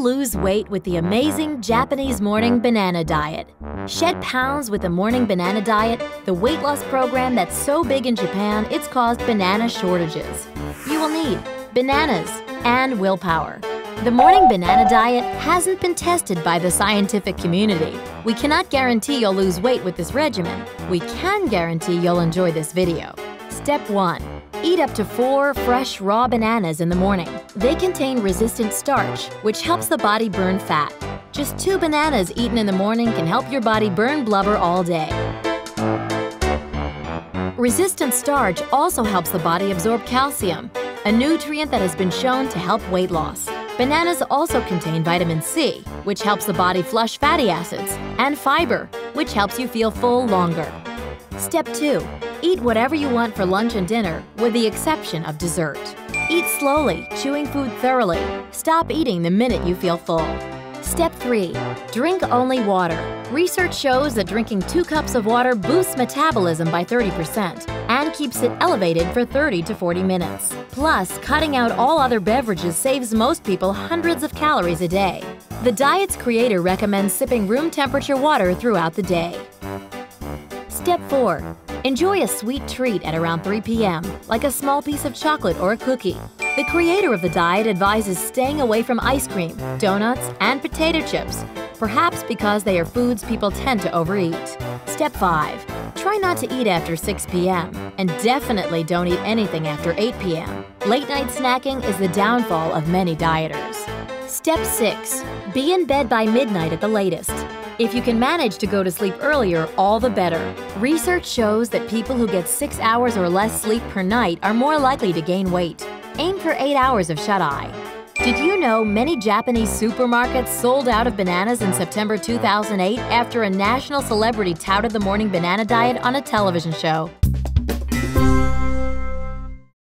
lose weight with the amazing Japanese Morning Banana Diet. Shed pounds with the Morning Banana Diet, the weight loss program that's so big in Japan it's caused banana shortages. You will need bananas and willpower. The Morning Banana Diet hasn't been tested by the scientific community. We cannot guarantee you'll lose weight with this regimen. We can guarantee you'll enjoy this video. Step 1. Eat up to 4 fresh raw bananas in the morning. They contain resistant starch, which helps the body burn fat. Just 2 bananas eaten in the morning can help your body burn blubber all day. Resistant starch also helps the body absorb calcium, a nutrient that has been shown to help weight loss. Bananas also contain vitamin C, which helps the body flush fatty acids, and fiber, which helps you feel full longer. Step 2. Eat whatever you want for lunch and dinner, with the exception of dessert. Eat slowly, chewing food thoroughly. Stop eating the minute you feel full. Step 3. Drink only water. Research shows that drinking 2 cups of water boosts metabolism by 30% and keeps it elevated for 30 to 40 minutes. Plus, cutting out all other beverages saves most people hundreds of calories a day. The diet's creator recommends sipping room-temperature water throughout the day. Step 4. Enjoy a sweet treat at around 3 p.m., like a small piece of chocolate or a cookie. The creator of the diet advises staying away from ice cream, donuts, and potato chips, perhaps because they are foods people tend to overeat. Step 5. Try not to eat after 6 p.m., and definitely don't eat anything after 8 p.m. Late-night snacking is the downfall of many dieters. Step 6. Be in bed by midnight at the latest. If you can manage to go to sleep earlier, all the better. Research shows that people who get 6 hours or less sleep per night are more likely to gain weight. Aim for 8 hours of shut-eye. Did you know many Japanese supermarkets sold out of bananas in September 2008 after a national celebrity touted the Morning Banana Diet on a television show?